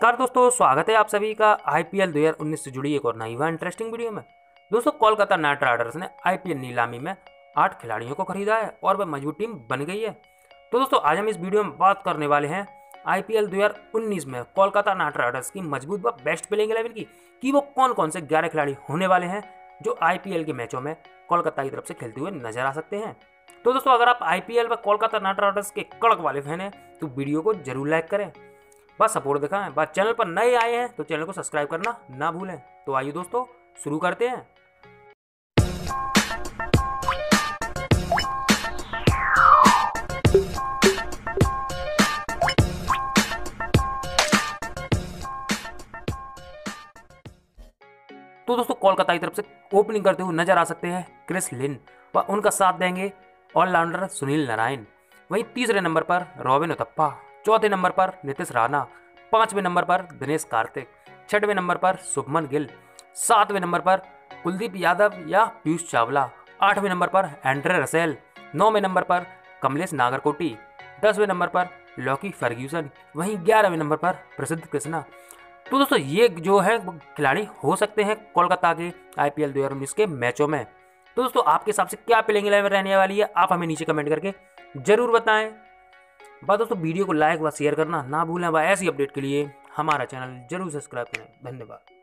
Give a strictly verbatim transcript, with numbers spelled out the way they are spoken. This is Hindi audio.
नमस्कार दोस्तों, स्वागत है आप सभी का आईपीएल दो हज़ार उन्नीस से जुड़ी एक और नई व इंटरेस्टिंग वीडियो में। दोस्तों, कोलकाता नाइट राइडर्स ने आईपीएल नीलामी में आठ खिलाड़ियों को खरीदा है और वह मजबूत टीम बन गई है। तो दोस्तों, आज हम इस वीडियो में बात करने वाले हैं आईपीएल दो हज़ार उन्नीस में कोलकाता नाइट राइडर्स की मजबूत व बेस्ट प्लेइंग इलेवन की कि वो कौन कौन से ग्यारह खिलाड़ी होने वाले हैं जो आईपीएल के मैचों में कोलकाता की तरफ से खेलते हुए नजर आ सकते हैं। तो दोस्तों, अगर आप आईपीएल व कोलकाता नाइट राइडर्स के कड़क वाले फैन हैं तो वीडियो को जरूर लाइक करें, बस सपोर्ट दिखाएं। बस चैनल पर नए आए हैं तो चैनल को सब्सक्राइब करना ना भूलें। तो आइए दोस्तों, शुरू करते हैं। तो दोस्तों, कोलकाता की तरफ से ओपनिंग करते हुए नजर आ सकते हैं क्रिस लिन व उनका साथ देंगे ऑलराउंडर सुनील नारायण। वहीं तीसरे नंबर पर रॉबिन उथप्पा, चौथे नंबर पर नितिश राणा, पांचवें नंबर पर दिनेश कार्तिक, छठवें नंबर पर शुभमन गिल, सातवें नंबर पर कुलदीप यादव या पीयूष चावला, आठवें नंबर पर एंड्रे रसेल, नौवें नंबर पर कमलेश नागरकोटी, दसवें नंबर पर लॉकी फर्ग्यूसन, वहीं ग्यारहवें नंबर पर प्रसिद्ध कृष्णा। तो दोस्तों, ये जो है खिलाड़ी हो सकते हैं कोलकाता के आईपीएल दो हज़ार उन्नीस के मैचों में। तो दोस्तों, आपके हिसाब से क्या प्लेइंग इलेवन रहने वाली है, आप हमें नीचे कमेंट करके जरूर बताएं। बात दोस्तों, वीडियो को लाइक व शेयर करना ना भूलें। ऐसी अपडेट के लिए हमारा चैनल जरूर सब्सक्राइब करें। धन्यवाद।